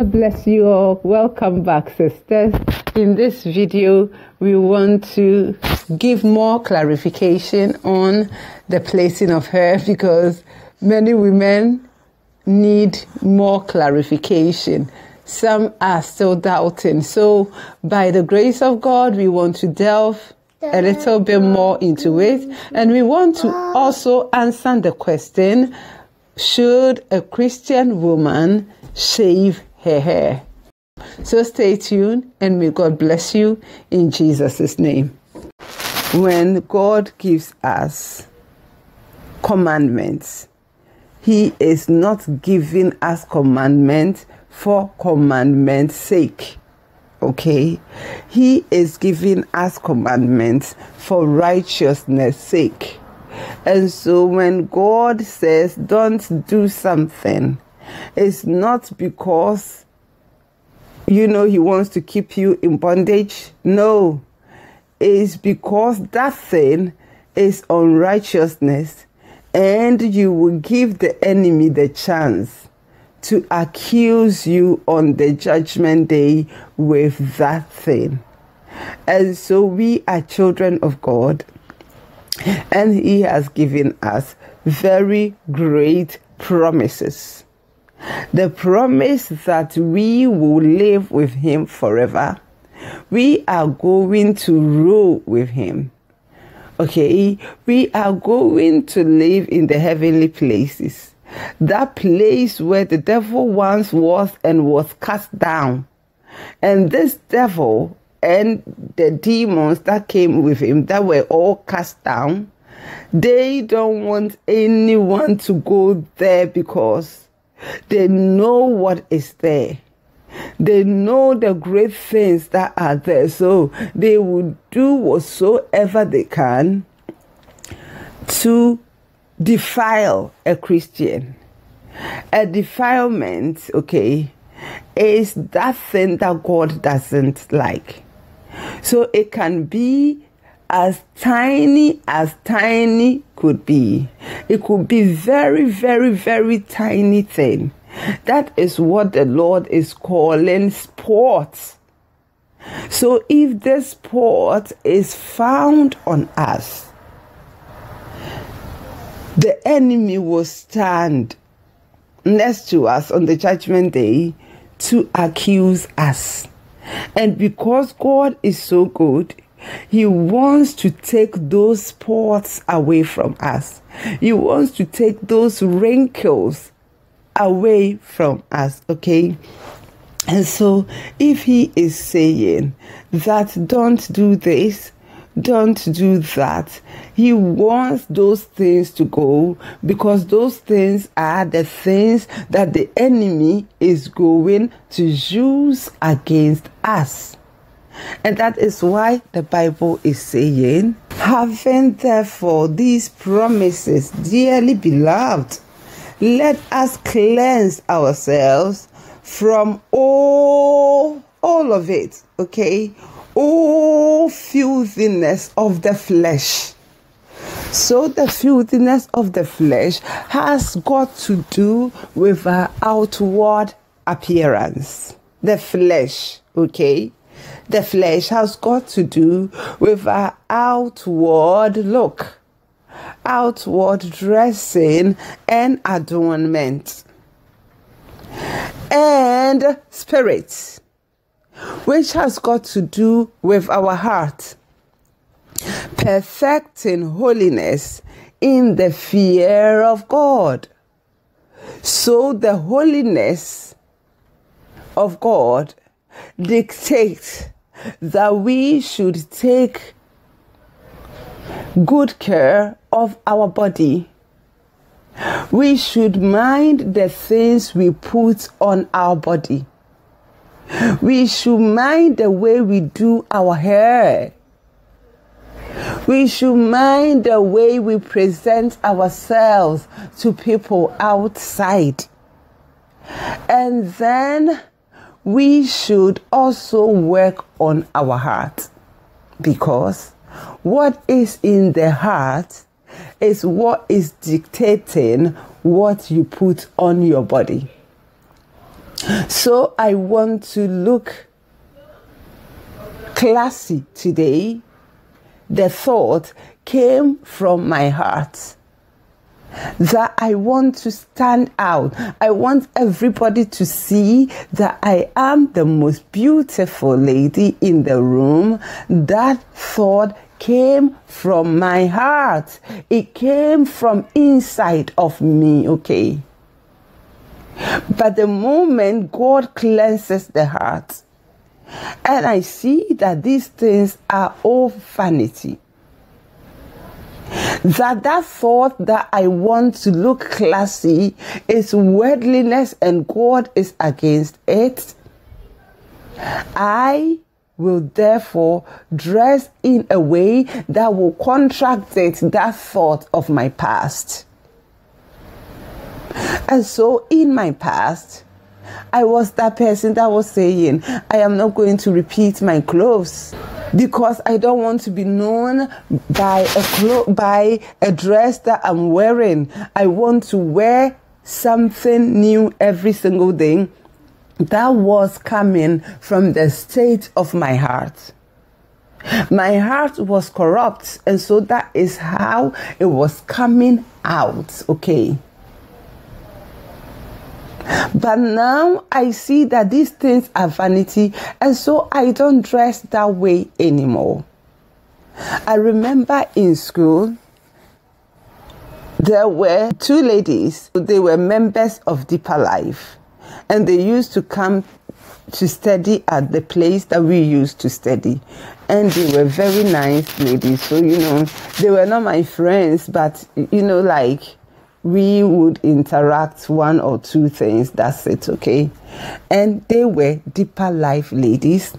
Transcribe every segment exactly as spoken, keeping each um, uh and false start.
God bless you all. Welcome back, sisters. In this video, we want to give more clarification on the placing of hair because many women need more clarification. Some are still doubting. So, by the grace of God, we want to delve a little bit more into it. And we want to also answer the question, should a Christian woman shave her hair? So stay tuned and may God bless you in Jesus' name. When God gives us commandments, He is not giving us commandments for commandment's sake. Okay? He is giving us commandments for righteousness' sake. And so when God says, don't do something, it's not because, you know, He wants to keep you in bondage. No, it's because that thing is unrighteousness, and you will give the enemy the chance to accuse you on the judgment day with that thing. And so we are children of God, and He has given us very great promises. The promise that we will live with Him forever. We are going to rule with Him. Okay? We are going to live in the heavenly places. That place where the devil once was and was cast down. And this devil and the demons that came with him that were all cast down, they don't want anyone to go there because they know what is there. They know the great things that are there. So they will do whatsoever they can to defile a Christian. A defilement, okay, is that thing that God doesn't like. So it can be as tiny as tiny could be. It could be very, very, very tiny thing. That is what the Lord is calling sport. So if this sport is found on us, the enemy will stand next to us on the judgment day to accuse us. And because God is so good, He wants to take those spots away from us. He wants to take those wrinkles away from us, okay? And so if He is saying that don't do this, don't do that, He wants those things to go because those things are the things that the enemy is going to use against us. And that is why the Bible is saying, having therefore these promises, dearly beloved, let us cleanse ourselves from all, all of it, okay? All filthiness of the flesh. So the filthiness of the flesh has got to do with our outward appearance. The flesh, okay? The flesh has got to do with our outward look, outward dressing and adornment. And spirit, which has got to do with our heart, perfecting holiness in the fear of God. So the holiness of God dictates that we should take good care of our body. We should mind the things we put on our body. We should mind the way we do our hair. We should mind the way we present ourselves to people outside. And then we should also work on our heart, because what is in the heart is what is dictating what you put on your body. So I want to look classy today. The thought came from my heart that I want to stand out. I want everybody to see that I am the most beautiful lady in the room. That thought came from my heart. It came from inside of me, okay? But the moment God cleanses the heart, and I see that these things are all vanity, that that thought that I want to look classy is worldliness and God is against it, I will therefore dress in a way that will contract it, that thought of my past. And so in my past, I was that person that was saying, I am not going to repeat my clothes because I don't want to be known by a clo by a dress that I'm wearing. I want to wear something new every single day. That was coming from the state of my heart. My heart was corrupt, and so that is how it was coming out, okay? But now I see that these things are vanity, and so I don't dress that way anymore. I remember in school, there were two ladies. They were members of Deeper Life, and they used to come to study at the place that we used to study. And they were very nice ladies. So, you know, they were not my friends, but, you know, like, we would interact one or two things, that's it, okay? And they were Deeper Life ladies.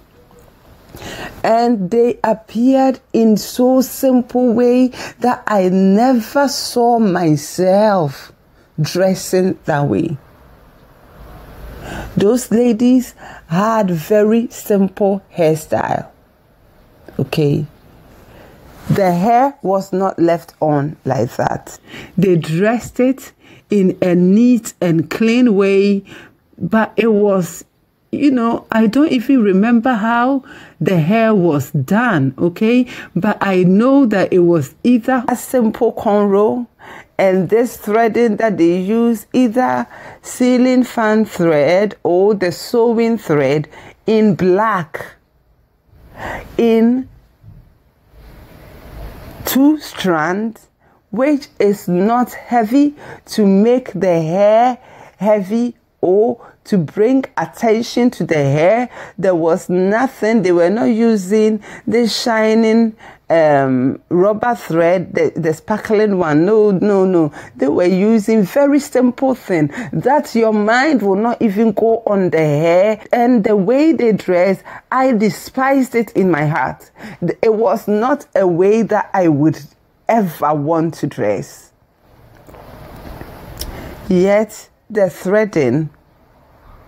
And they appeared in so simple way that I never saw myself dressing that way. Those ladies had very simple hairstyle, okay? The hair was not left on like that. They dressed it in a neat and clean way, but it was, you know, I don't even remember how the hair was done, okay? But I know that it was either a simple cornrow and this threading that they use, either ceiling fan thread or the sewing thread in black, in two strands, which is not heavy to make the hair heavy or to bring attention to the hair. There was nothing. They were not using the shining um, rubber thread, the, the sparkling one. No, no, no. They were using very simple thing that your mind will not even go on the hair. And the way they dressed, I despised it in my heart. It was not a way that I would ever want to dress. Yet the threading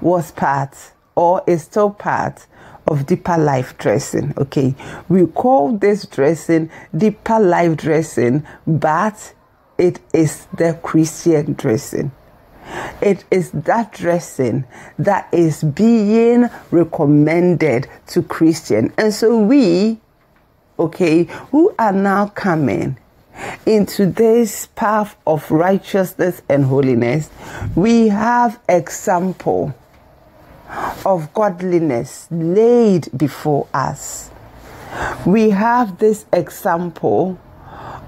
was part, or is still part, of Deeper Life dressing, okay? We call this dressing Deeper Life dressing, but it is the Christian dressing. It is that dressing that is being recommended to Christians. And so we, okay, who are now coming into this path of righteousness and holiness, we have example of godliness laid before us. We have this example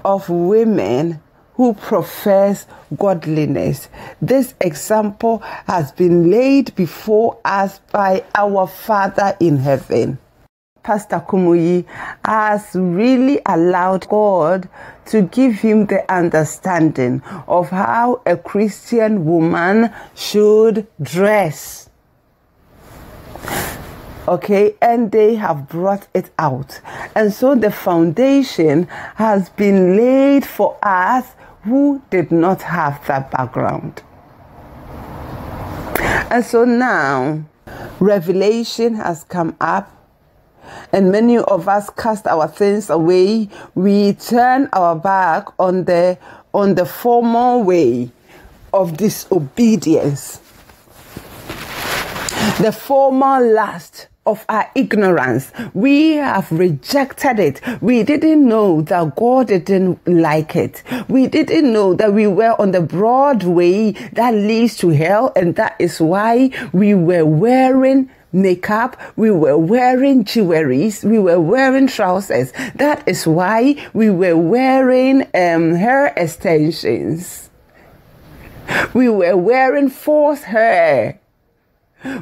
of women who profess godliness. This example has been laid before us by our Father in heaven. Pastor Kumuyi has really allowed God to give him the understanding of how a Christian woman should dress. Okay, and they have brought it out. And so the foundation has been laid for us who did not have that background. And so now, revelation has come up, and many of us cast our things away. We turn our back on the, on the formal way of disobedience. the former lust of our ignorance. We have rejected it. We didn't know that God didn't like it. We didn't know that we were on the broad way that leads to hell, and that is why we were wearing makeup, we were wearing jewelries, we were wearing trousers. That is why we were wearing um, hair extensions. We were wearing false hair.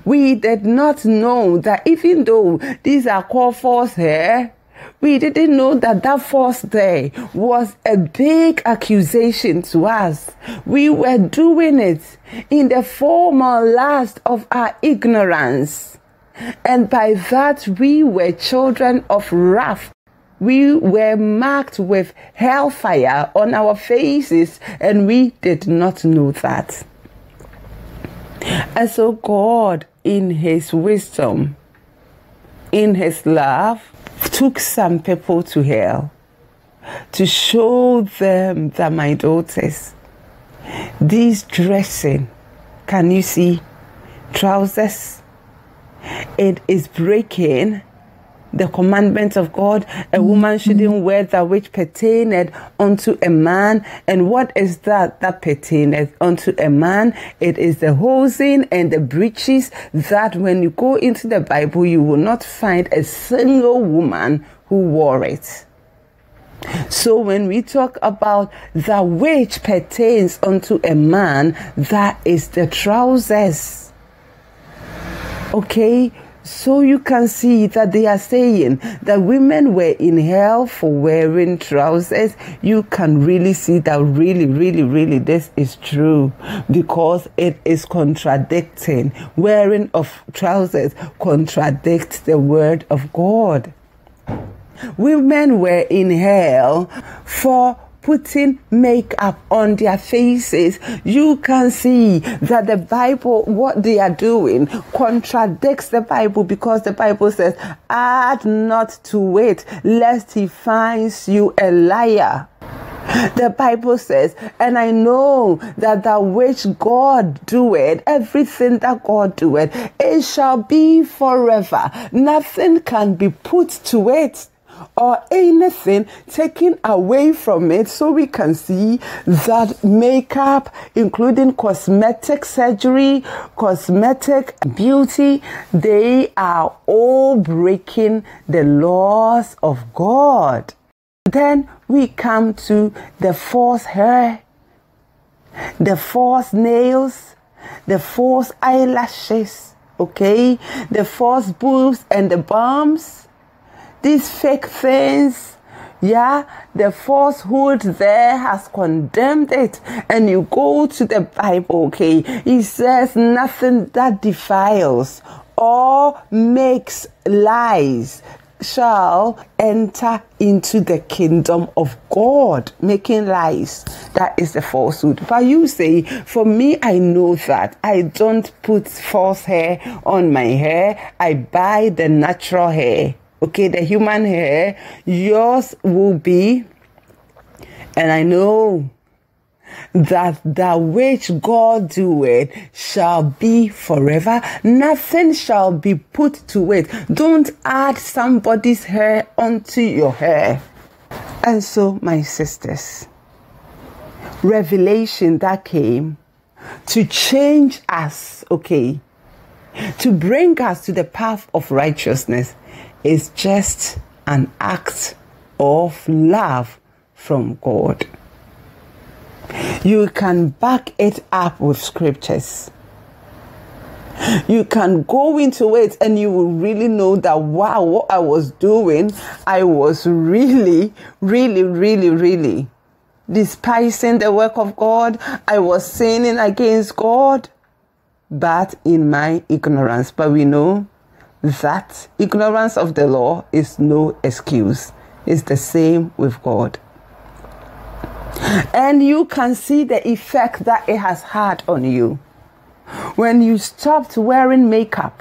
We did not know that even though these are called false hair, we didn't know that that false hair was a big accusation to us. We were doing it in the former lust of our ignorance. And by that, we were children of wrath. We were marked with hellfire on our faces, and we did not know that. And so God, in his wisdom, in his love, took some people to hell to show them that, my daughters, this dressing, can you see, trousers, it is breaking the commandment of God. A woman shouldn't wear that which pertaineth unto a man. And what is that that pertaineth unto a man? It is the hosen and the breeches that when you go into the Bible, you will not find a single woman who wore it. So when we talk about that which pertains unto a man, that is the trousers. Okay? So you can see that they are saying that women were in hell for wearing trousers. You can really see that really, really, really this is true, because it is contradicting. Wearing of trousers contradicts the word of God. Women were in hell for putting makeup on their faces. You can see that the Bible, what they are doing, contradicts the Bible, because the Bible says, add not to it, lest he finds you a liar. The Bible says, and I know that that which God doeth, everything that God doeth, it shall be forever. Nothing can be put to it, or anything taken away from it. So we can see that makeup, including cosmetic surgery, cosmetic beauty, they are all breaking the laws of God. Then we come to the false hair, the false nails, the false eyelashes, okay, the false boobs and the bumps. These fake things, yeah, the falsehood there has condemned it. And you go to the Bible, okay, it says nothing that defiles or makes lies shall enter into the kingdom of God. Making lies, that is the falsehood. But you say, for me, I know that I don't put false hair on my hair. I buy the natural hair. Okay, the human hair, yours will be, and I know that that which God doeth shall be forever. Nothing shall be put to it. Don't add somebody's hair onto your hair. And so, my sisters, revelation that came to change us, okay, to bring us to the path of righteousness, is just an act of love from God. You can back it up with scriptures. You can go into it and you will really know that, wow, what I was doing, I was really, really, really, really despising the work of God. I was sinning against God, but in my ignorance. But we know that ignorance of the law is no excuse. It's the same with God. And you can see the effect that it has had on you. When you stopped wearing makeup,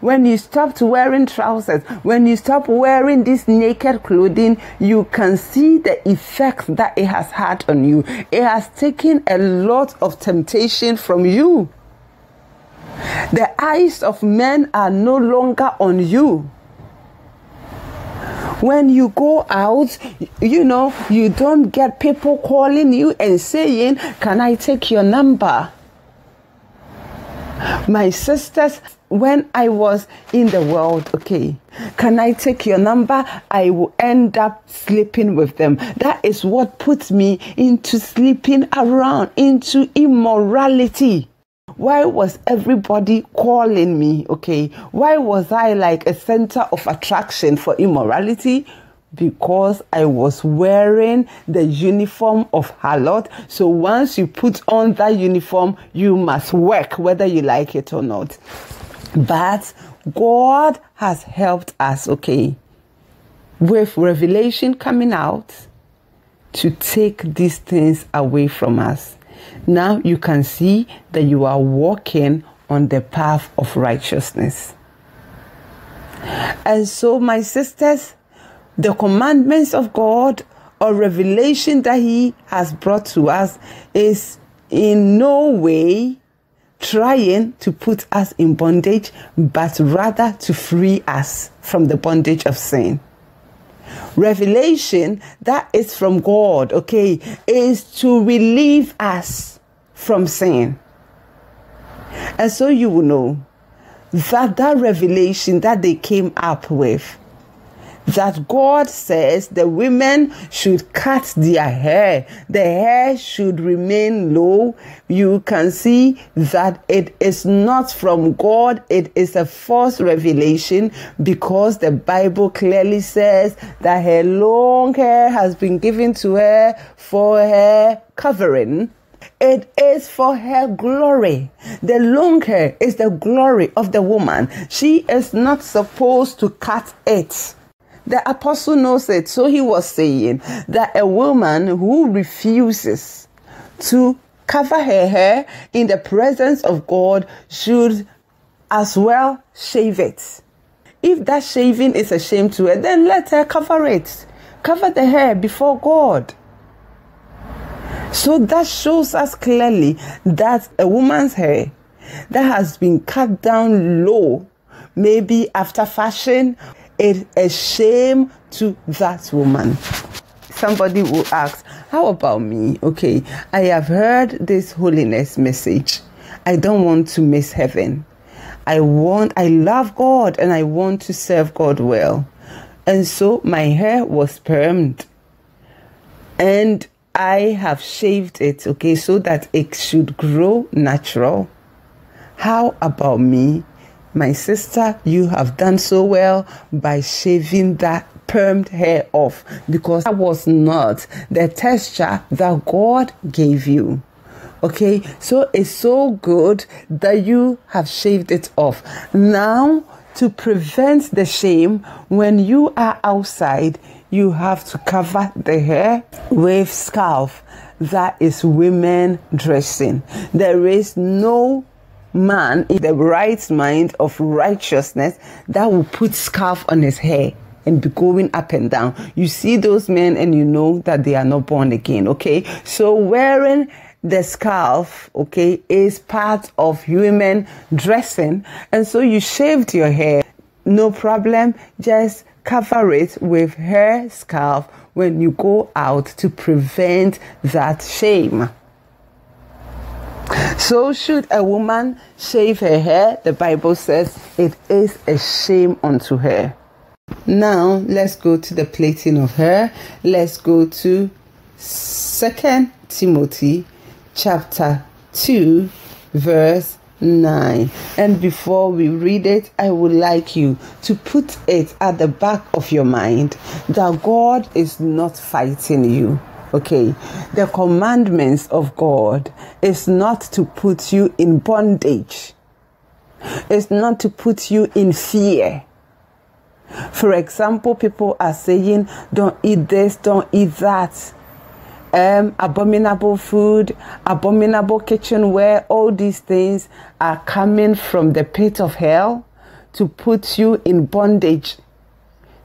when you stopped wearing trousers, when you stopped wearing this naked clothing, you can see the effect that it has had on you. It has taken a lot of temptation from you. The eyes of men are no longer on you. When you go out, you know, you don't get people calling you and saying, can I take your number? My sisters, when I was in the world, okay, can I take your number? I will end up sleeping with them. That is what puts me into sleeping around, into immorality. Why was everybody calling me, okay? Why was I like a center of attraction for immorality? Because I was wearing the uniform of harlot. So once you put on that uniform, you must work, whether you like it or not. But God has helped us, okay, with revelation coming out to take these things away from us. Now you can see that you are walking on the path of righteousness. And so, my sisters, the commandments of God or revelation that He has brought to us is in no way trying to put us in bondage, but rather to free us from the bondage of sin. Revelation that is from God, okay, is to relieve us from sin. And so you will know that that revelation that they came up with, that God says the women should cut their hair, the hair should remain low. You can see that it is not from God, it is a false revelation, because the Bible clearly says that her long hair has been given to her for her covering. It is for her glory. The long hair is the glory of the woman. She is not supposed to cut it. The apostle knows it, so he was saying that a woman who refuses to cover her hair in the presence of God should as well shave it. If that shaving is a shame to her, then let her cover it. Cover the hair before God. So that shows us clearly that a woman's hair that has been cut down low, maybe after fashion, it's a shame to that woman. Somebody will ask, how about me? Okay, I have heard this holiness message. I don't want to miss heaven. I want, I love God and I want to serve God well. And so my hair was permed and I have shaved it, okay, so that it should grow natural. How about me? My sister, you have done so well by shaving that permed hair off, because that was not the texture that God gave you. Okay, so it's so good that you have shaved it off. Now, to prevent the shame, when you are outside, you have to cover the hair with scarf. That is women dressing. There is no man in the right mind of righteousness that will put scarf on his hair and be going up and down. You see those men and you know that they are not born again, okay? So wearing the scarf, okay, is part of human dressing. And so you shaved your hair, no problem, just cover it with hair scarf when you go out to prevent that shame. So should a woman shave her hair, the Bible says it is a shame unto her. Now, let's go to the plaiting of hair. Let's go to Second Timothy chapter two, verse nine. And before we read it, I would like you to put it at the back of your mind that God is not fighting you. Okay, the commandments of God is not to put you in bondage. It's not to put you in fear. For example, people are saying, don't eat this, don't eat that. Um, abominable food, abominable kitchenware, all these things are coming from the pit of hell to put you in bondage,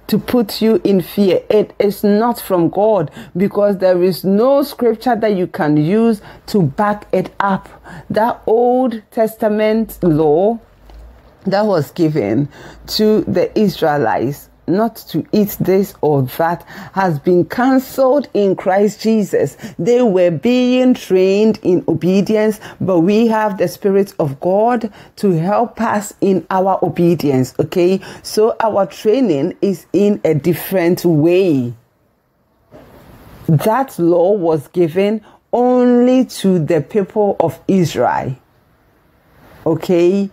to put you in fear. It is not from God, because there is no scripture that you can use to back it up. That Old Testament law that was given to the Israelites, not to eat this or that, has been cancelled in Christ Jesus. They were being trained in obedience, but we have the Spirit of God to help us in our obedience, okay? So our training is in a different way. That law was given only to the people of Israel, okay?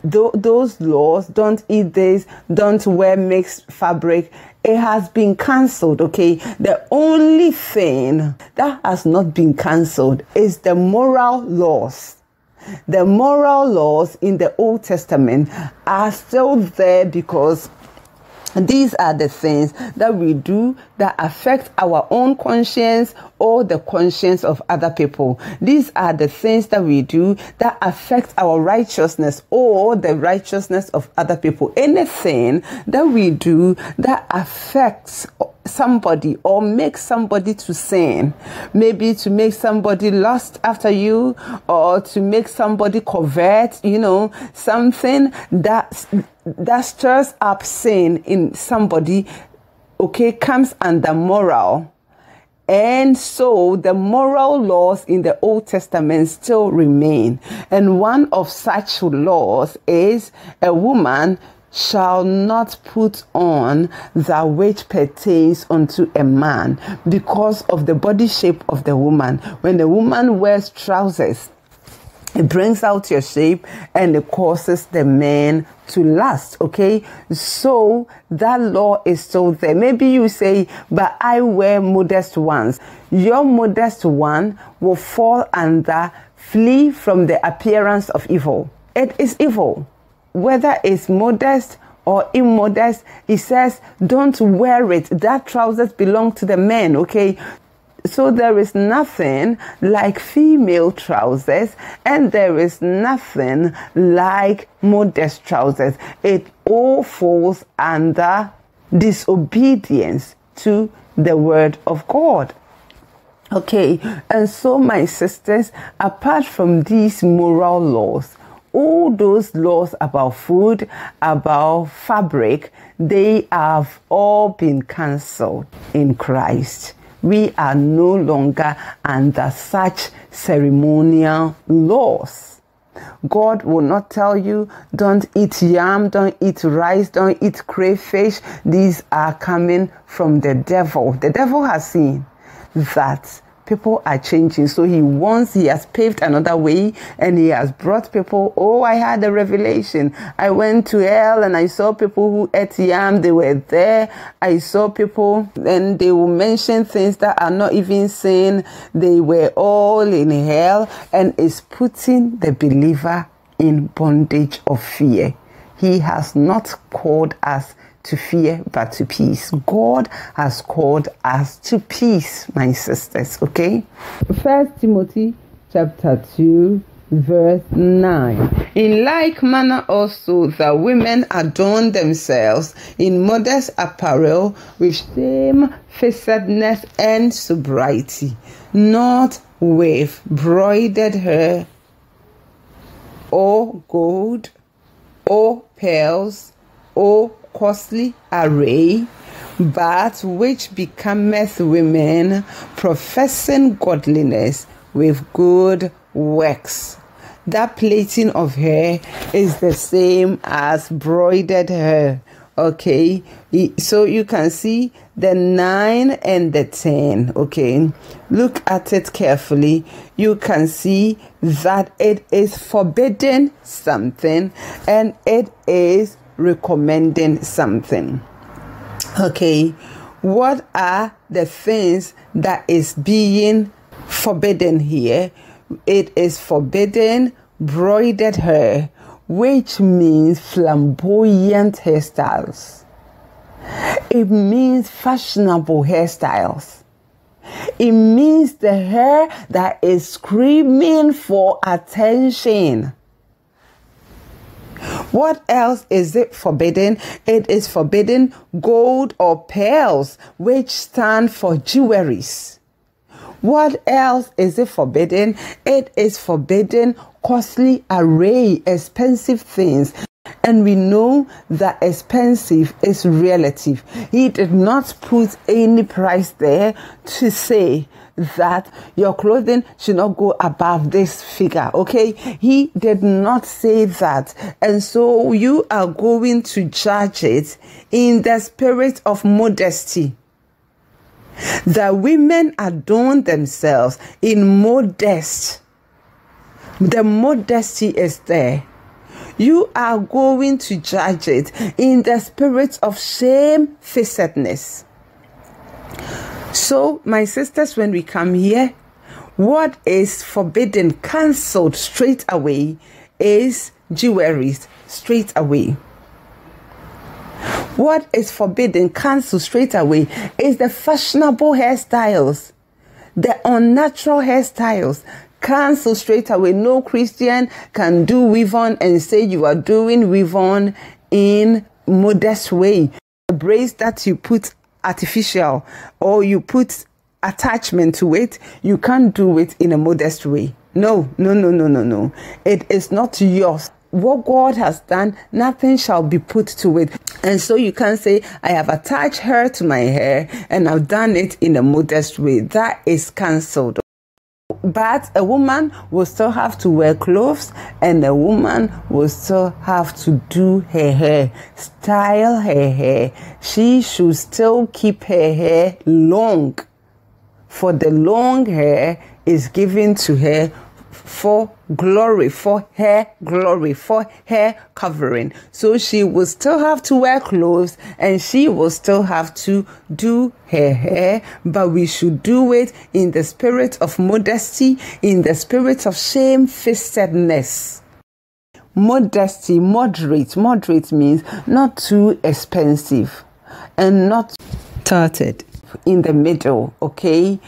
Th those laws, don't eat this, don't wear mixed fabric, it has been cancelled, okay? The only thing that has not been cancelled is the moral laws. The moral laws in the Old Testament are still there, because these are the things that we do that affect our own conscience or the conscience of other people. These are the things that we do that affect our righteousness or the righteousness of other people. Anything that we do that affects somebody or makes somebody to sin, maybe to make somebody lust after you or to make somebody covet, you know, something that that stirs up sin in somebody, okay, comes under moral. And so the moral laws in the Old Testament still remain. And one of such laws is, a woman shall not put on that which pertains unto a man, because of the body shape of the woman. When the woman wears trousers, it brings out your shape and it causes the man to lust, okay? So that law is still there. Maybe you say, but I wear modest ones. Your modest one will fall under flee from the appearance of evil. It is evil. Whether it's modest or immodest, it says don't wear it. That trousers belong to the men, okay? So there is nothing like female trousers, and there is nothing like modest trousers. It all falls under disobedience to the word of God. Okay, and so my sisters, apart from these moral laws, all those laws about food, about fabric, they have all been cancelled in Christ. We are no longer under such ceremonial laws. God will not tell you, don't eat yam, don't eat rice, don't eat crayfish. These are coming from the devil. The devil has seen that people are changing. So he wants, he has paved another way, and he has brought people. Oh, I had a revelation. I went to hell and I saw people who ate yam. They were there. I saw people, and they will mention things that are not even seen. They were all in hell, and is putting the believer in bondage of fear. He has not called us to fear, but to peace. God has called us to peace, my sisters, okay? First Timothy chapter two, verse nine. In like manner also the women adorn themselves in modest apparel, with shamefacedness and sobriety, not with broidered hair, or gold, or pearls, or costly array, but which becometh women professing godliness with good works. That plaiting of hair is the same as broidered hair, okay? So you can see the nine and the ten, okay? Look at it carefully. You can see that it is forbidding something and it is recommending something, okay? What are the things that is being forbidden here? It is forbidden broidered hair, which means flamboyant hairstyles. It means fashionable hairstyles. It means the hair that is screaming for attention. What else is it forbidden? It is forbidden gold or pearls, which stand for jewelries. What else is it forbidden? It is forbidden costly array, expensive things. And we know that expensive is relative. He did not put any price there to say that your clothing should not go above this figure, okay? He did not say that. And so you are going to judge it in the spirit of modesty. That women adorn themselves in modest. The modesty is there. You are going to judge it in the spirit of shamefacedness. So, my sisters, when we come here, what is forbidden, cancelled straight away, is jewelry straight away. What is forbidden, cancelled straight away, is the fashionable hairstyles, the unnatural hairstyles. Cancelled straight away. No Christian can do weave on and say you are doing weave on in modest way. The braids that you put artificial or you put attachment to it, you can't do it in a modest way. No, no, no, no, no, no. It is not yours. What God has done, nothing shall be put to it. And so you can say, I have attached her to my hair and I've done it in a modest way. That is cancelled. But a woman will still have to wear clothes, and a woman will still have to do her hair, style her hair. She should still keep her hair long, for the long hair is given to her for glory, for hair glory, for hair covering. So she will still have to wear clothes and she will still have to do her hair, but we should do it in the spirit of modesty, in the spirit of shamefacedness. Modesty, moderate. Moderate means not too expensive and not tarted, in the middle, okay?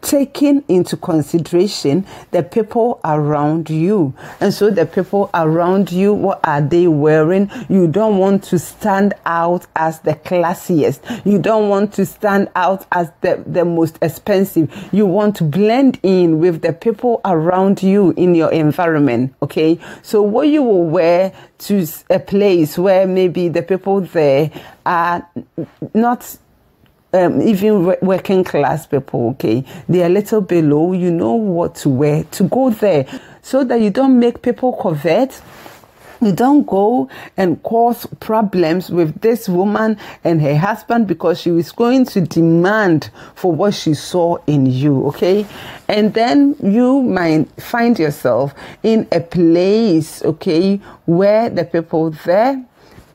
Taking into consideration the people around you. And so the people around you, what are they wearing? You don't want to stand out as the classiest. You don't want to stand out as the, the most expensive. You want to blend in with the people around you in your environment, okay? So what you will wear to a place where maybe the people there are not Um, even working class people, okay, they are a little below, you know what to wear to go there, so that you don't make people covet. You don't go and cause problems with this woman and her husband, because she is going to demand for what she saw in you, okay? And then you might find yourself in a place, okay, where the people there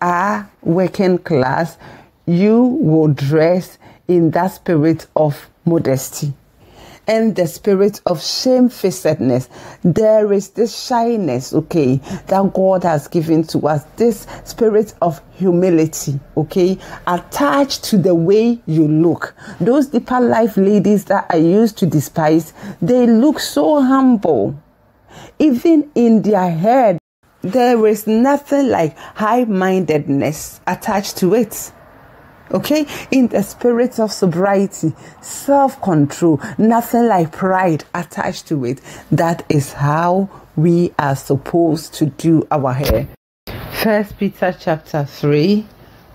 are working class. You will dress in that spirit of modesty and the spirit of shamefacedness. There is this shyness, okay, that God has given to us, this spirit of humility, okay, attached to the way you look. Those deeper life ladies that I used to despise, they look so humble, even in their hair. There is nothing like high-mindedness attached to it. Okay, in the spirit of sobriety, self-control, nothing like pride attached to it. That is how we are supposed to do our hair. First Peter chapter three,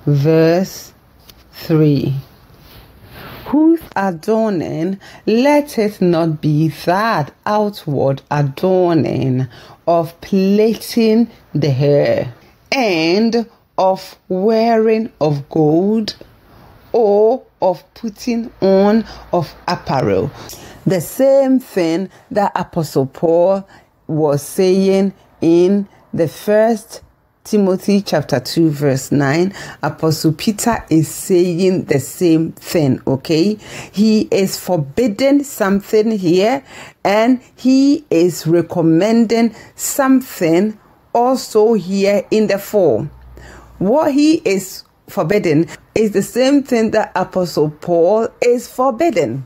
verse three. Whose adorning, let it not be that outward adorning of plaiting the hair, and of wearing of gold, or of putting on of apparel. The same thing that Apostle Paul was saying in the first Timothy chapter two verse nine. Apostle Peter is saying the same thing, okay? He is forbidding something here, and he is recommending something also here in the form. What he is forbidding is the same thing that Apostle Paul is forbidding.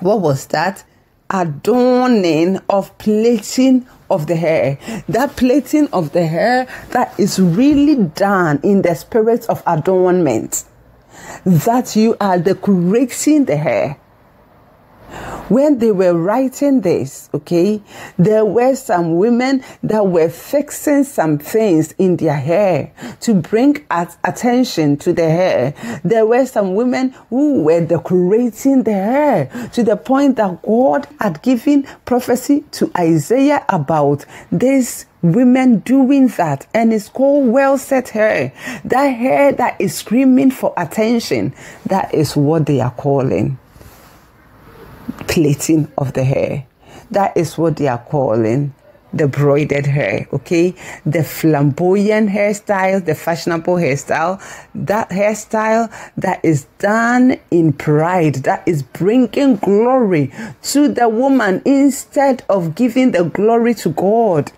What was that? Adorning of plaiting of the hair, that plaiting of the hair that is really done in the spirit of adornment, that you are decorating the hair. When they were writing this, okay, there were some women that were fixing some things in their hair to bring at attention to the hair. There were some women who were decorating the hair to the point that God had given prophecy to Isaiah about this. Women doing that, and it's called well set hair. That hair that is screaming for attention, that is what they are calling plaiting of the hair. That is what they are calling the broidered hair, okay? The flamboyant hairstyle, the fashionable hairstyle, that hairstyle that is done in pride, that is bringing glory to the woman instead of giving the glory to God.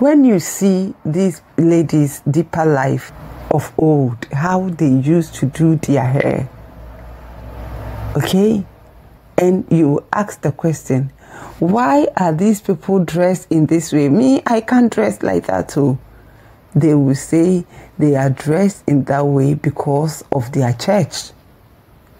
When you see these ladies, Deeper Life of old, how they used to do their hair, okay? And you ask the question, why are these people dressed in this way? Me, I can't dress like that too. They will say they are dressed in that way because of their church.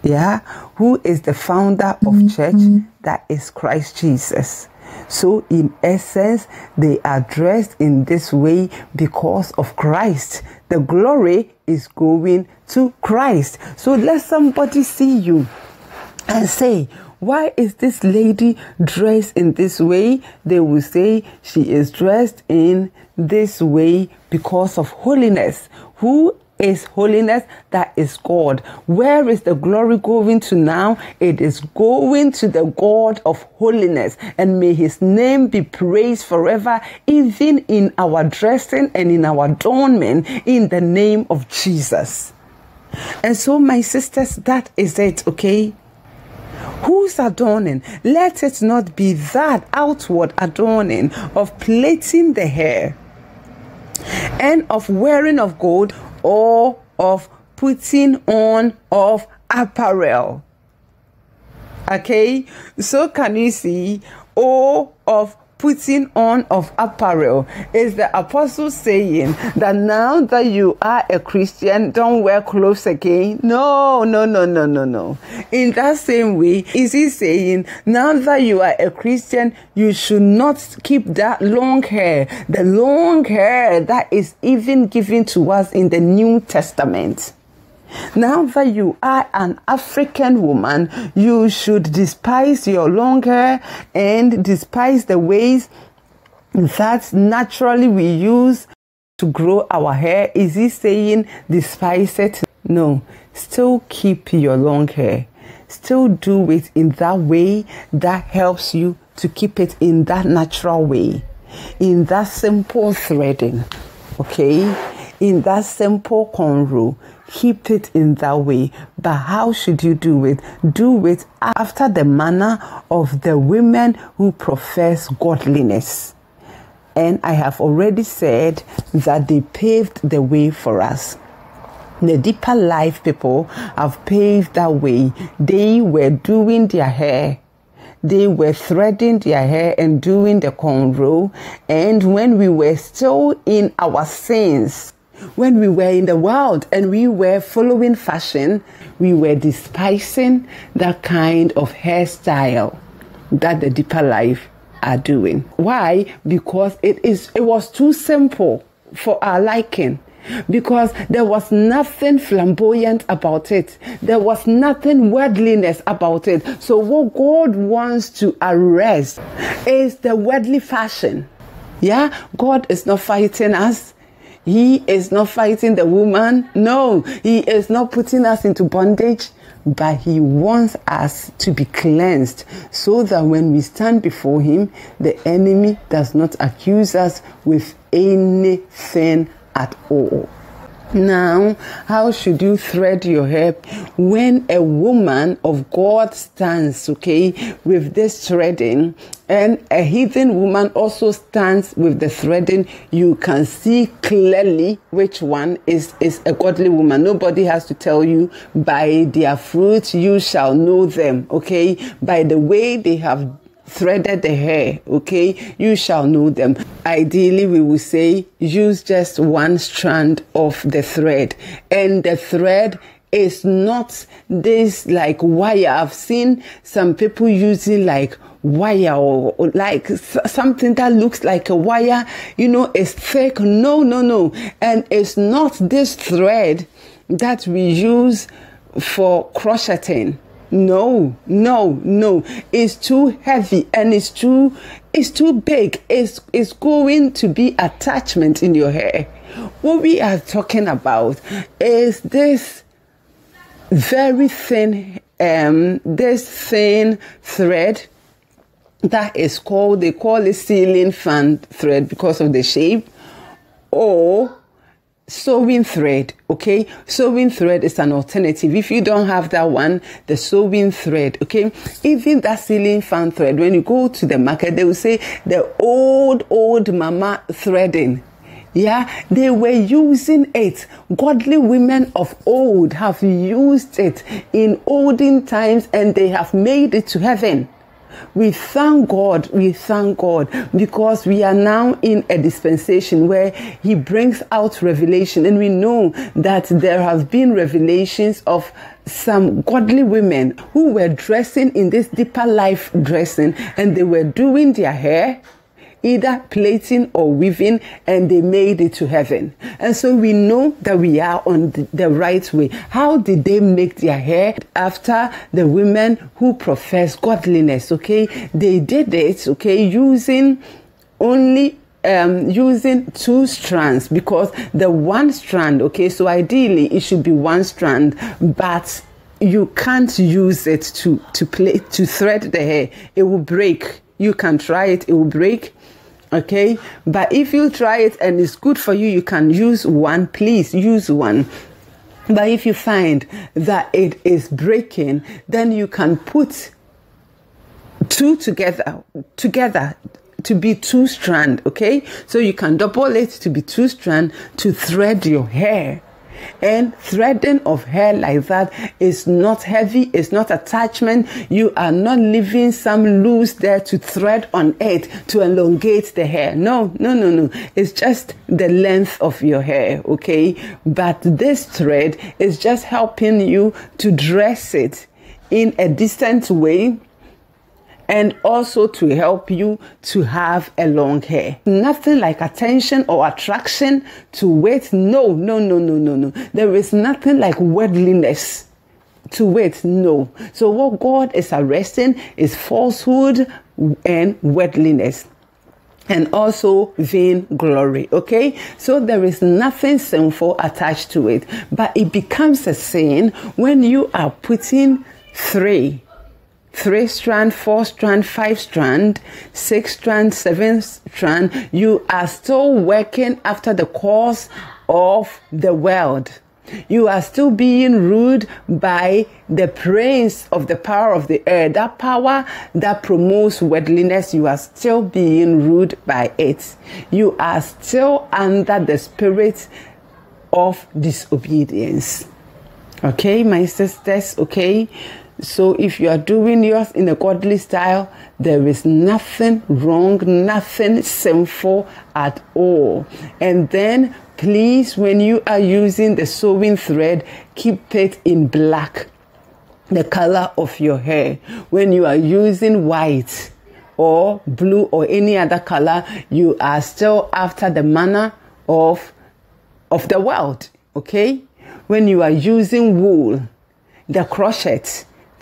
Yeah? Who is the founder of mm-hmm. church? That is Christ Jesus. So in essence, they are dressed in this way because of Christ. The glory is going to Christ. So let somebody see you and say, why is this lady dressed in this way? They will say she is dressed in this way because of holiness. Who is holiness? That is God. Where is the glory going to now? It is going to the God of holiness, and may his name be praised forever, even in our dressing and in our adornment, in the name of Jesus. And so, my sisters, that is it, okay? Who's adorning? Let it not be that outward adorning of plaiting the hair and of wearing of gold, or of putting on of apparel. Okay, so can you see? Or of putting on of apparel is the apostle saying that now that you are a Christian, don't wear clothes again? No, no, no, no, no, no. In that same way, is he saying now that you are a Christian, you should not keep that long hair, the long hair that is even given to us in the New Testament? Now that you are an African woman, you should despise your long hair and despise the ways that naturally we use to grow our hair. Is he saying despise it? No, still keep your long hair. Still do it in that way that helps you to keep it in that natural way, in that simple threading, okay? In that simple cornrow. Keep it in that way. But how should you do it? Do it after the manner of the women who profess godliness. And I have already said that they paved the way for us. The Deeper Life people have paved that way. They were doing their hair. They were threading their hair and doing the cornrow. And when we were still in our sins, when we were in the world and we were following fashion, we were despising that kind of hairstyle that the Deeper Life are doing. Why? Because it is it was too simple for our liking. Because there was nothing flamboyant about it. There was nothing worldliness about it. So what God wants to arrest is the worldly fashion. Yeah? God is not fighting us. He is not fighting the woman. No, he is not putting us into bondage, but he wants us to be cleansed so that when we stand before him, the enemy does not accuse us with anything at all. Now, how should you thread your hair when a woman of God stands, okay, with this threading, and a heathen woman also stands with the threading? You can see clearly which one is, is a godly woman. Nobody has to tell you, by their fruit you shall know them, okay? By the way they have threaded the hair, okay, you shall know them. Ideally, we will say use just one strand of the thread, and the thread is not this like wire. I've seen some people using like wire or, or like something that looks like a wire, you know, it's thick. No, no, no. And it's not this thread that we use for crocheting. No, no, no. It's too heavy and it's too, it's too big. It's, it's going to be attachment in your hair. What we are talking about is this very thin, um, this thin thread that is called, they call it ceiling fan thread because of the shape, or sewing thread. Okay, sewing thread is an alternative. If you don't have that one, the sewing thread, okay, even that ceiling fan thread, when you go to the market, they will say the old, old mama threading. Yeah, they were using it. Godly women of old have used it in olden times, and they have made it to heaven. We thank God, we thank God, because we are now in a dispensation where He brings out revelation, and we know that there have been revelations of some godly women who were dressing in this deeper life dressing, and they were doing their hair, either plaiting or weaving, and they made it to heaven. And so we know that we are on the, the right way. How did they make their hair? After the women who profess godliness, okay, they did it, okay, using only um using two strands, because the one strand, okay, so ideally it should be one strand, but you can't use it to to play to thread the hair. It will break. You can try it, it will break. Okay, but if you try it and it's good for you, you can use one. Please use one. But if you find that it is breaking, then you can put two together together to be two strand. Okay, so you can double it to be two strand to thread your hair. And threading of hair like that is not heavy, it's not attachment. You are not leaving some loose there to thread on it to elongate the hair. No, no, no, no. It's just the length of your hair, okay? But this thread is just helping you to dress it in a decent way, and also to help you to have a long hair. Nothing like attention or attraction to weight. No, no, no, no, no, no. There is nothing like worldliness to weight. No. So what God is arresting is falsehood and worldliness, and also vain glory. Okay, so there is nothing sinful attached to it, but it becomes a sin when you are putting three three strand, four strand, five strand, six strand, seven strand. You are still working after the course of the world. You are still being ruled by the prince of the power of the air, that power that promotes worldliness. You are still being ruled by it. You are still under the spirit of disobedience. Okay, my sisters, okay? So if you are doing yours in a godly style, there is nothing wrong, nothing sinful at all. And then please, when you are using the sewing thread, keep it in black, the color of your hair. When you are using white or blue or any other color, you are still after the manner of, of the world, okay? When you are using wool, the crochet,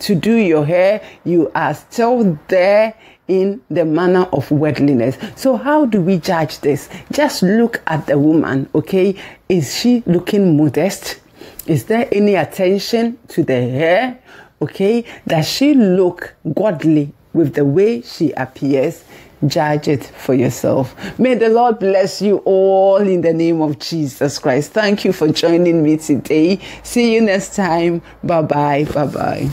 to do your hair, you are still there in the manner of worldliness. So how do we judge this? Just look at the woman, okay? Is she looking modest? Is there any attention to the hair? Okay, does she look godly with the way she appears? Judge it for yourself. May the Lord bless you all in the name of Jesus Christ. Thank you for joining me today. See you next time. Bye-bye. Bye-bye.